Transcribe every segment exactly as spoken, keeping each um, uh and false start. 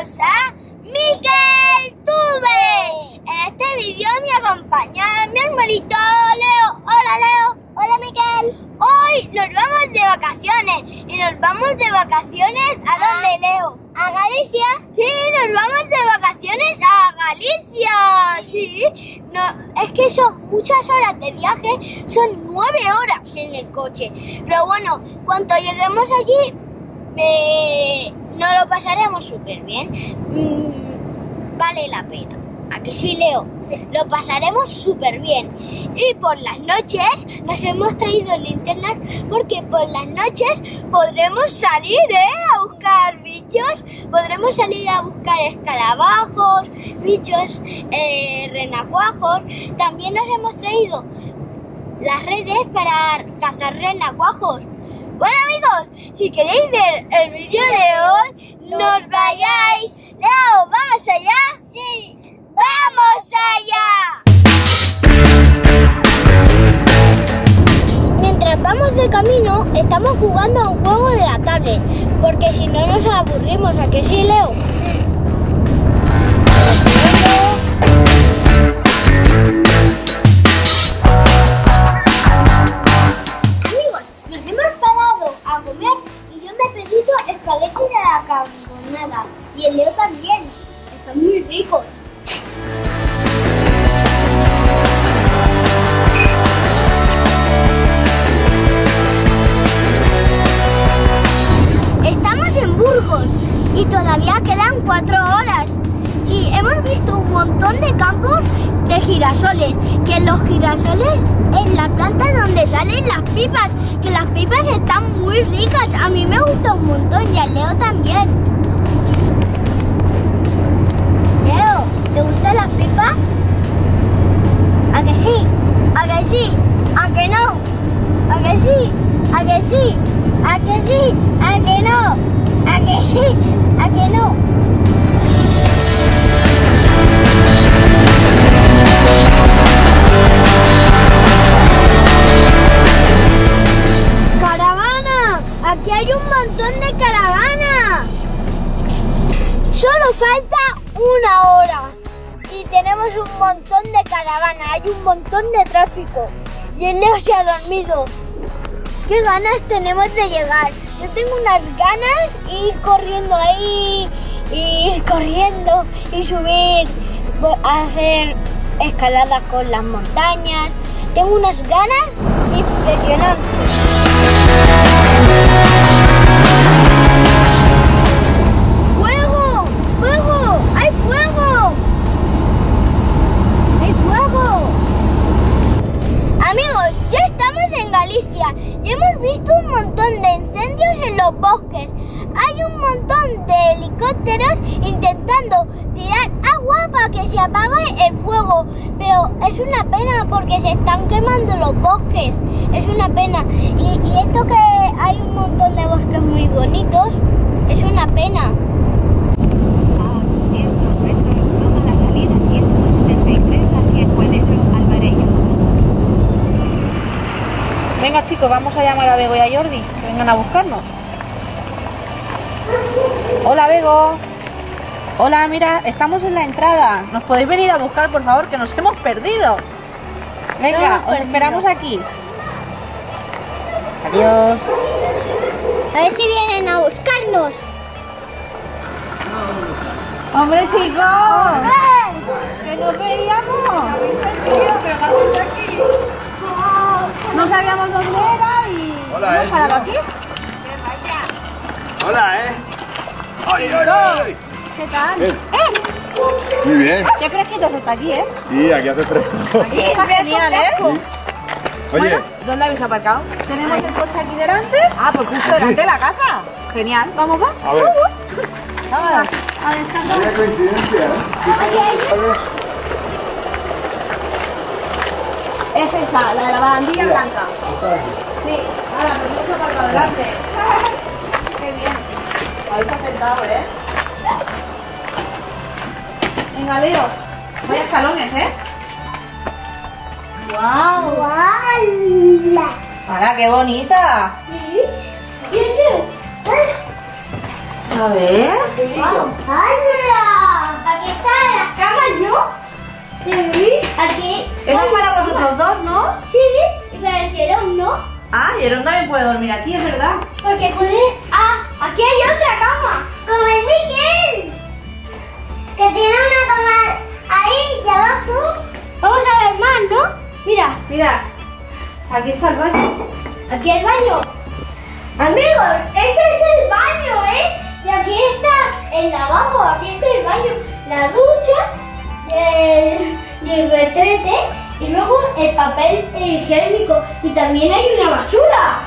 bienvenidos a MikelTube. En este vídeo me acompaña mi hermanito Leo. Hola Leo. Hola Mikel. Hoy nos vamos de vacaciones. Y nos vamos de vacaciones ¿a dónde, Leo? ¿A Galicia? Sí, nos vamos de vacaciones a Galicia. Sí, no, es que son muchas horas de viaje. Son nueve horas en el coche. Pero bueno, cuando lleguemos allí Eh, nos lo pasaremos súper bien. Mm, vale la pena. ¿A que sí, Leo? Sí. Lo pasaremos súper bien. Y por las noches nos hemos traído linternas porque por las noches podremos salir, ¿eh? A buscar bichos. Podremos salir a buscar escarabajos, bichos, eh, renacuajos. También nos hemos traído las redes para cazar renacuajos. Bueno amigos, si queréis ver el vídeo de hoy, no os vayáis. Leo, ¿vamos allá? Sí, vamos allá. Mientras vamos de camino, estamos jugando a un juego de la tablet, porque si no nos aburrimos, ¿a que sí, Leo? Y el Leo también, están muy ricos. Estamos en Burgos y todavía quedan cuatro horas. Y hemos visto un montón de campos de girasoles, que en los girasoles es la planta donde salen las pipas, que las pipas están muy ricas. A mí me gusta un montón y al Leo también. ¿Te gustan las pipas? ¿A que sí? ¿A que sí? ¿A que no? ¿A que sí? ¿A que sí? ¿A que sí? ¿A que no? ¿A que sí? ¿A que no? ¡Caravana! ¡Aquí hay un montón de caravana! Solo falta una hora. Y tenemos un montón de caravana, hay un montón de tráfico y el Leo se ha dormido. Qué ganas tenemos de llegar. Yo tengo unas ganas de ir corriendo ahí, y ir corriendo y subir, a hacer escaladas con las montañas. Tengo unas ganas impresionantes. Y hemos visto un montón de incendios en los bosques. Hay un montón de helicópteros intentando tirar agua para que se apague el fuego. Pero es una pena porque se están quemando los bosques. Es una pena. Y, y esto que hay un montón de bosques muy bonitos, es una pena. Venga chicos, vamos a llamar a Bego y a Jordi, que vengan a buscarnos. Hola Bego. Hola, mira, estamos en la entrada. ¿Nos podéis venir a buscar, por favor? Que nos hemos perdido. Venga, os esperamos aquí. Adiós. A ver si vienen a buscarnos. ¡Hombre chicos! ¡Que nos veíamos! No sabíamos dónde era y... Hola, ¿eh? ¿Para aquí? Hola, ¿eh? ¡Ay, ay, ay! ¿Qué tal? Bien. ¡Eh! Muy bien. Qué fresquito está aquí, ¿eh? Sí, aquí hace fresco. Aquí sí, está genial, fresco. ¿Eh? Sí. Oye. Bueno, ¿dónde habéis aparcado? Tenemos el coche aquí delante. Ah, pues justo delante de la casa. Genial. Vamos, va. A ver. Uh-huh. Vamos, va. A ver, está todo. Qué coincidencia, ¿eh? Es esa, la de la barandilla blanca. Sí, ahora nos hemos aparcado delante. Qué bien. Habéis acertado, ¿eh? Venga, Leo. Vaya escalones, ¿eh? ¡Guau! ¡Guau! ¡Para, qué bonita! Sí. ¡Yo, yo! A ver. ¡Hala! Aquí están las camas, ¿no? Sí. Aquí. Eso es para vosotros dos, ¿no? Sí. Y para el Jerón, ¿no? Ah, Jerón también puede dormir aquí, es verdad. Porque puede. Ah, aquí hay otra cama. Como el Mikel. Que tiene una cama ahí y abajo. Vamos a ver más, ¿no? Mira. Mira. Aquí está el baño. Aquí el baño. Amigos, este es el baño, ¿eh? Y aquí está el lavabo, aquí está el baño, la ducha, el, el retrete y luego el papel higiénico. Y también hay una basura.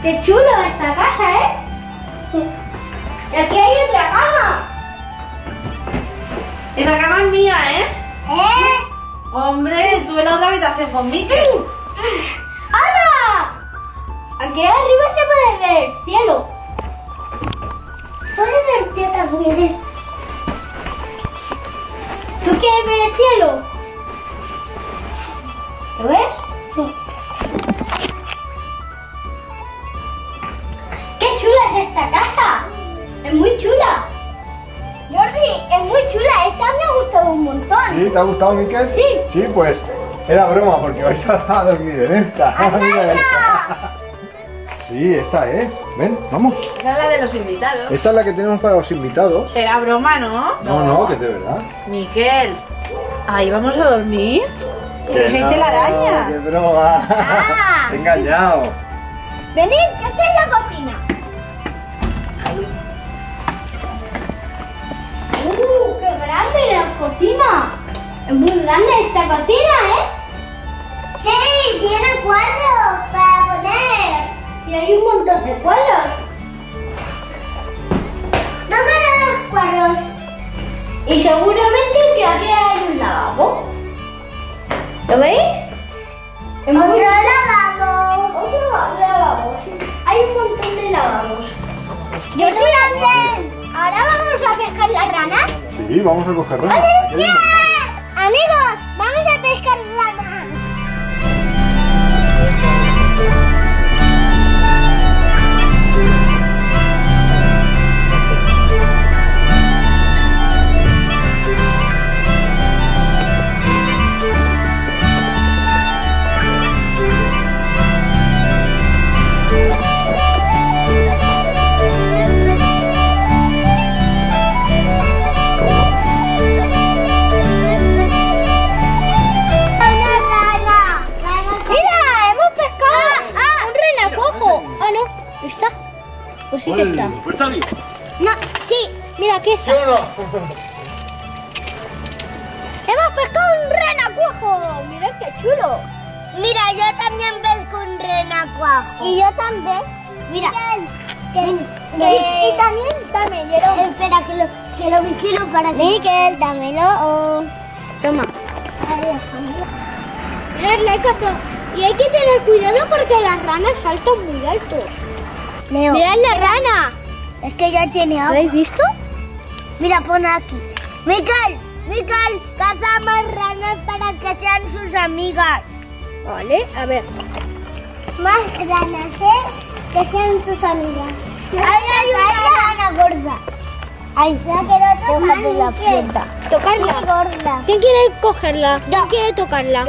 ¡Qué chulo esta casa, eh! Y aquí hay otra cama. Esa cama es mía, ¿eh? ¿Eh? Hombre, tú en la otra habitación con Mikel. ¡Hola! Aquí arriba se puede ver el cielo. ¿Puedes ver también? ¿Tú quieres ver el cielo? ¿Lo ves? Sí. ¡Qué chula es esta casa! ¡Es muy chula! Jordi, es muy chula. Esta me ha gustado un montón. ¿Sí? ¿Te ha gustado, Mikel? Sí. Sí, pues era broma porque vais a dormir en esta. Sí, esta es. Ven, vamos. Esta es la de los invitados. Esta es la que tenemos para los invitados. Será broma, ¿no? No, no, no, que es de verdad. Mikel, ahí vamos a dormir. Pero soy telaraña. ¡Qué broma! Ah. Te he engañado. Venid, que esta es la cocina. ¡Uh, qué grande la cocina! Es muy grande esta cocina, ¿eh? Sí, tiene cuadros para poner. Y hay un montón de cuadros. ¿Dónde están los cuadros? Y seguramente que aquí hay un lavabo. ¿Lo veis? Otro un... lavabo. Otro lavabo, sí. Hay un montón de lavabos. Yo estoy también. Ahora vamos a pescar las ranas. Sí, vamos a coger ranas. ¡Oye! Amigos, vamos a pescar ranas. Pues sí que está. Pues está bien. No, sí, mira aquí está. ¿Sí o no? Hemos pescado un renacuajo. Mirad qué chulo. Mira, yo también pesco un renacuajo. Y yo también. Mira. Que, que, que, y también, dame, Jerón. Espera, que lo, que lo vigilo para ti. Mikel, dámelo. Toma. Mirad la caza. Y hay que tener cuidado porque las ranas saltan muy alto. Leo. ¡Mirad la Leo. Rana! Es que ya tiene agua. ¿Lo habéis visto? Mira, pon aquí. ¡Mikel! ¡Mikel! ¡Caza más ranas para que sean sus amigas! Vale, a ver. Más ranas, ¿eh? Que sean sus amigas. ¡Ahí hay una rana gorda! ¡Ahí! ¡Ya quiero tocarla! La pierna. ¡Tocarla! Gorda. ¿Quién quiere cogerla? Yo. ¿Quién quiere tocarla? Yo,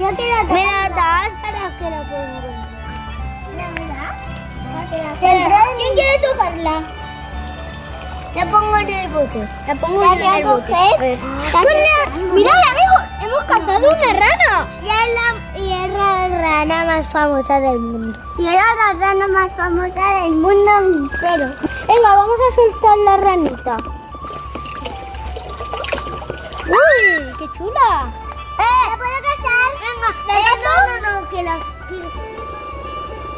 Yo quiero tocarla. ¡Me la das para que la ponga! ¿Quién quiere tocarla? La pongo en el bote. La pongo la en el bote. Mirad, amigos, hemos cazado una rana. Y es, la, y es la rana más famosa del mundo. Y es la rana más famosa del mundo entero. Venga, vamos a soltar la ranita. ¡Uy, qué chula! Eh, ¿la puedo cazar? Venga, ¿la no, no, no, que la...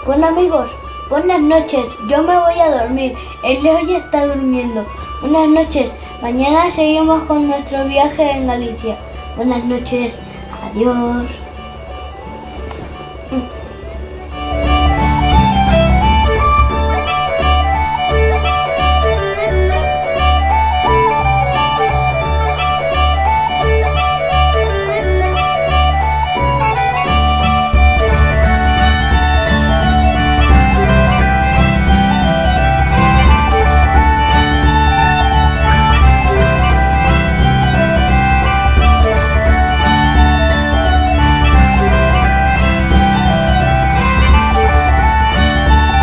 Bueno, amigos, buenas noches, yo me voy a dormir, el Leo ya está durmiendo. Buenas noches, mañana seguimos con nuestro viaje en Galicia. Buenas noches, adiós.